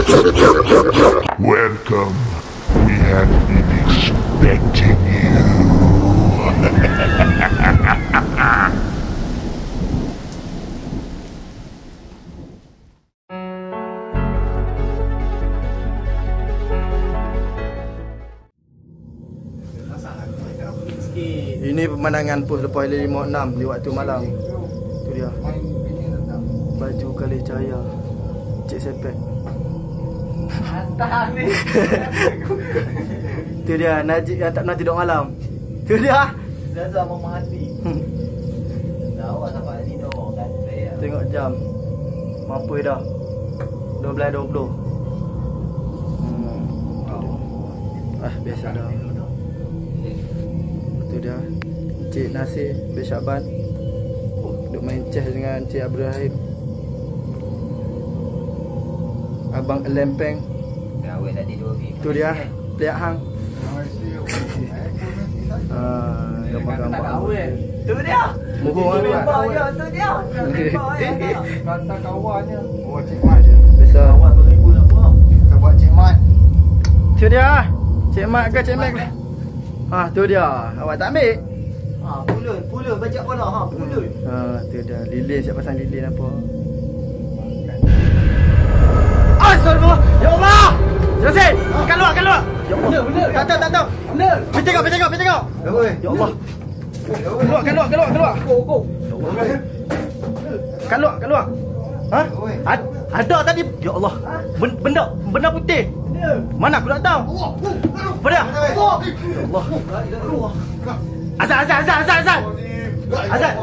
Welcome. We have been expecting you. Ini pemandangan pos lepas 556 di waktu malam. Tu dia. Baju Kali Cahaya. Cik Sepet. Hantar ni. Tu dia Najib yang tak pernah tidur malam. Tu dia. Zazah mama hati. Dah awak sampai nak tidur kan. Tengok jam. Mampai dah. 12:20. Biasa dah. Tu dia Cik Nasir bin Syaban. Duk main chess dengan Cik Abdul Rahim. Abang Lempeng. Dah awak tadi dua ni. Tu dia Peliak Hang. Gambar-gambar awak. Tu dia. Mohon awak. Tu dia. Kata kawannya. Oh Cik Mat je. Biasa. Kawan beribu nak buat. Kita buat Cik Mat. Tu dia. Cik Mat ke Cik Mat? Ah tu dia. Awak tak ambil. Ha pulun, pulun baca bola ha pulun. Ha tu dia. Lilin siap pasang lilin apa. Ya Allah. Selesai. Akan luar, akan luar. Ya Allah. Tak tahu. Benar. Pergi tengok. Ya Allah. Keluar. Go. Ya Allah. Keluar. Ha? Ada tadi. Ya Allah. Benda putih. Mana aku nak tahu? Pada. Ya Allah. Azan. Azan. Ya Allah.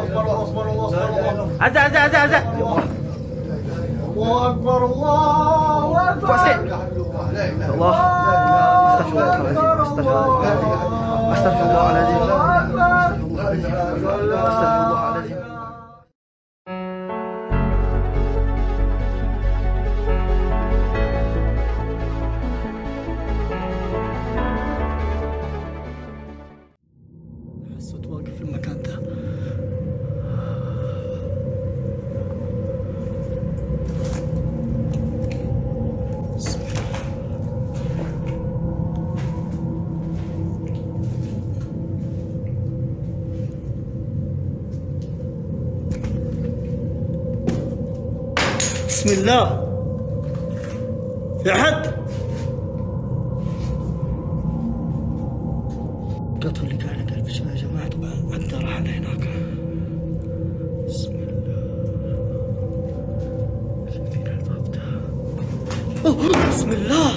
Allahu Akbar, Allahu Akbar. Pasik. Ya Allah. Astaghfirullah. Astaghfirullahalazim. Astaghfirullahalazim. بسم الله. في حد؟ القطر اللي قاعد على قلب الشباب يا جماعة عدى رحلة هناك. بسم الله. شايفين الباب ده؟ أوه بسم الله.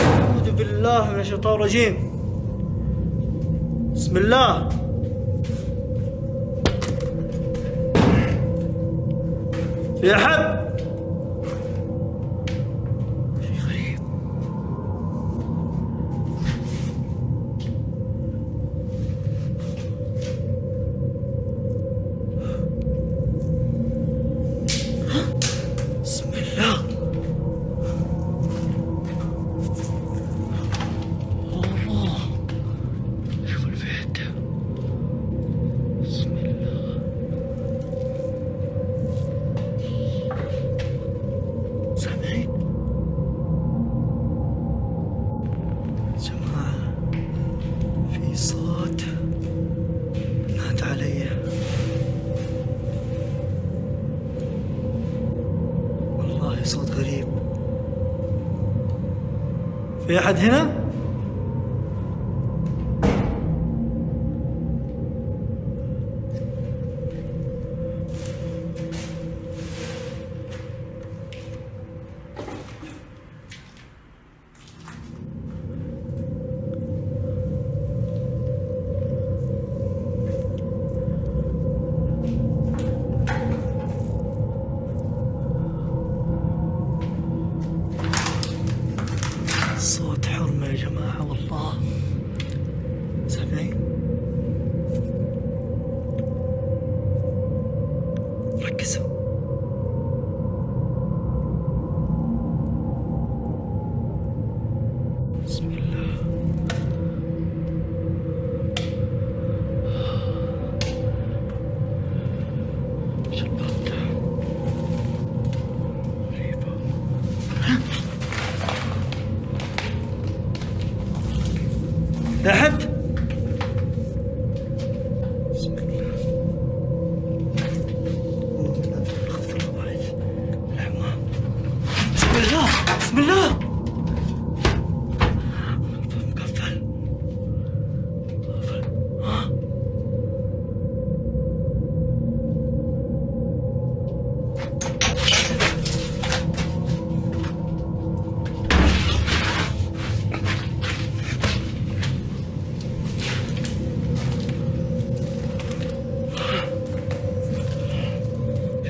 أعوذ بالله من الشيطان الرجيم. بسم الله. يا حب شيء غريب بسم الله الله شوف البيت بسم الله صوت غريب في أحد هنا؟ صوت حرمة يا جماعة والله سامعين ركزوا بسم الله شو الباب ده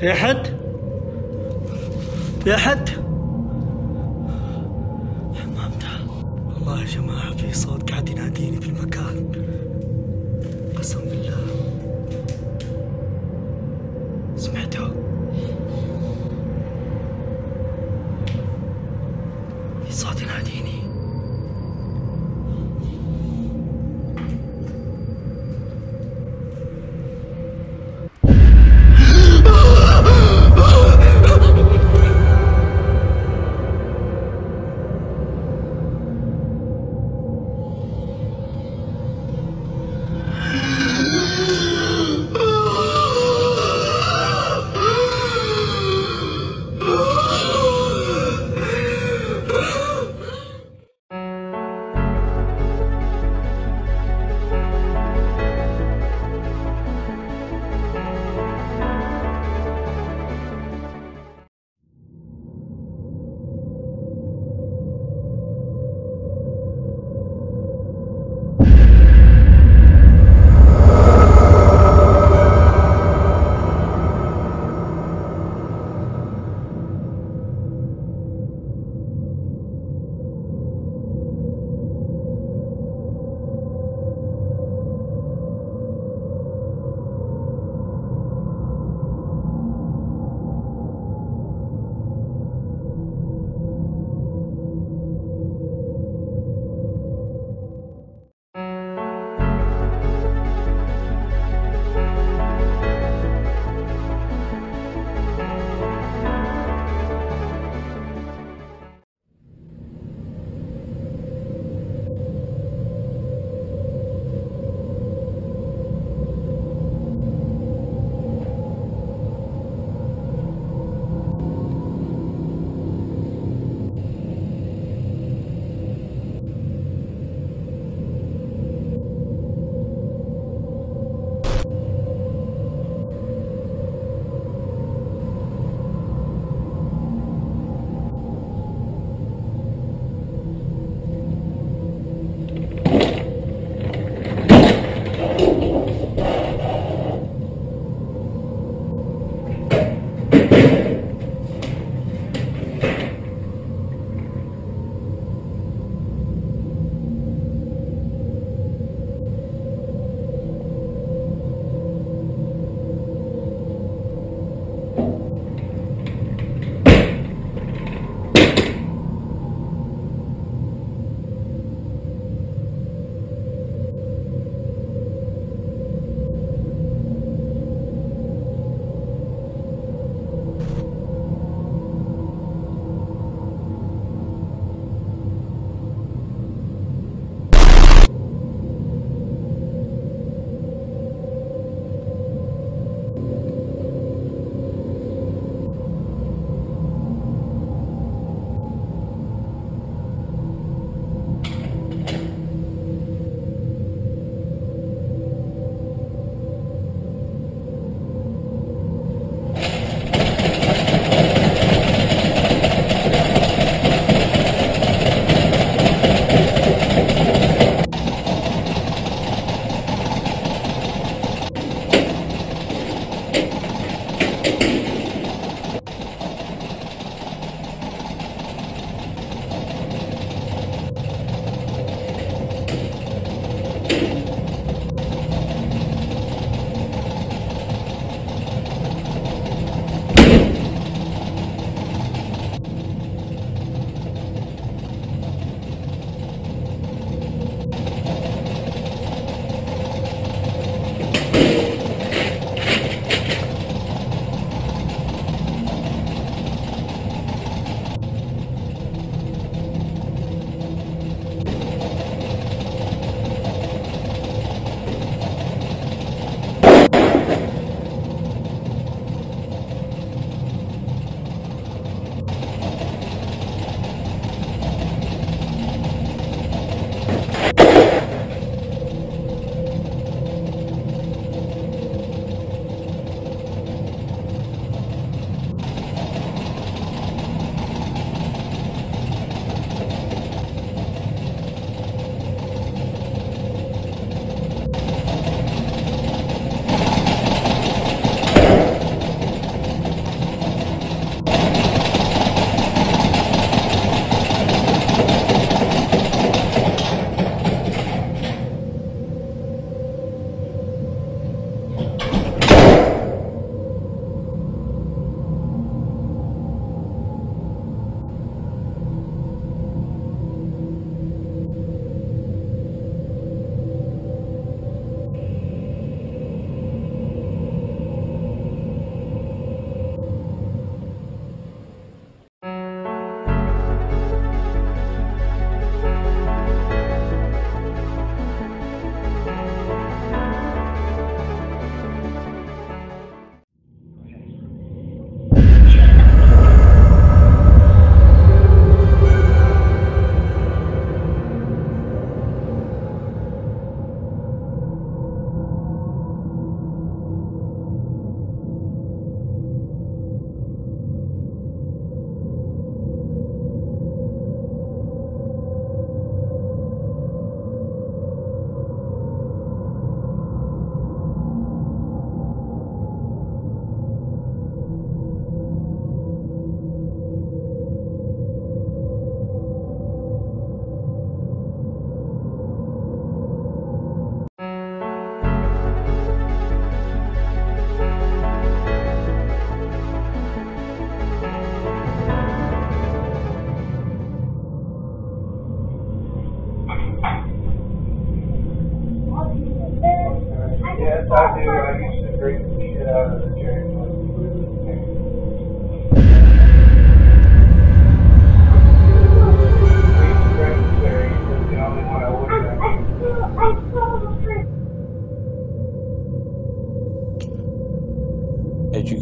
يا حد يا حد حمامته. والله يا جماعة في صوت قاعد يناديني في المكان، قسم بالله. سمعته؟ في صوت يناديني.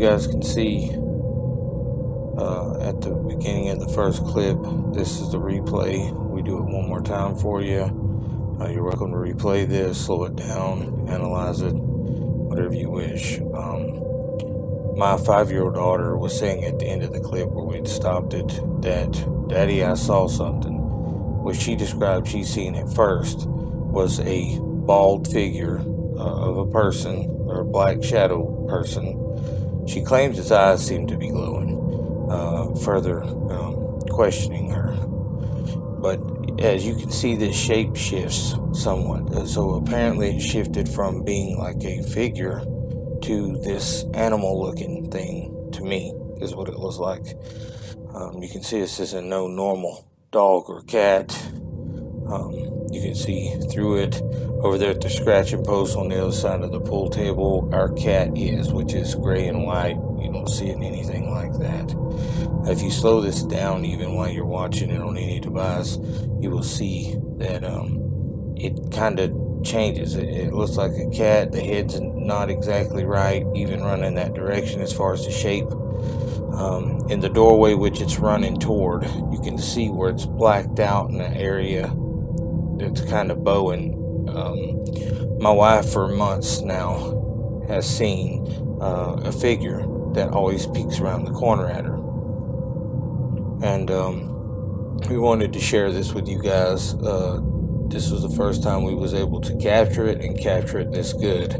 guys can see at the beginning of the first clip, this is the replay. We do it one more time for you. You're welcome to replay this, slow it down, analyze it, whatever you wish. My 5-year-old daughter was saying at the end of the clip where we'd stopped it that, "Daddy, I saw something." What she described she seen at first was a bald figure of a person, or a black shadow person. She claims his eyes seemed to be glowing. Further questioning her, but as you can see, this shape shifts somewhat. So apparently it shifted from being like a figure to this animal looking thing, to me is what it looks like. You can see this isn't no normal dog or cat. You can see through it. Over there at the scratching post on the other side of the pool table, our cat is, which is gray and white. You don't see it in anything like that. If you slow this down even while you're watching it on any device, you will see that it kind of changes. It looks like a cat. The head's not exactly right, even running that direction as far as the shape. In the doorway which it's running toward, you can see where it's blacked out in the area. It's kind of bowing. My wife for months now has seen a figure that always peeks around the corner at her, and we wanted to share this with you guys. This was the first time we was able to capture it, and capture it this good.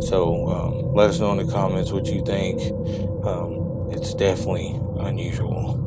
So let us know in the comments what you think. It's definitely unusual.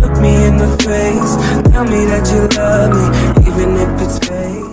Look me in the face, tell me that you love me, even if it's fake.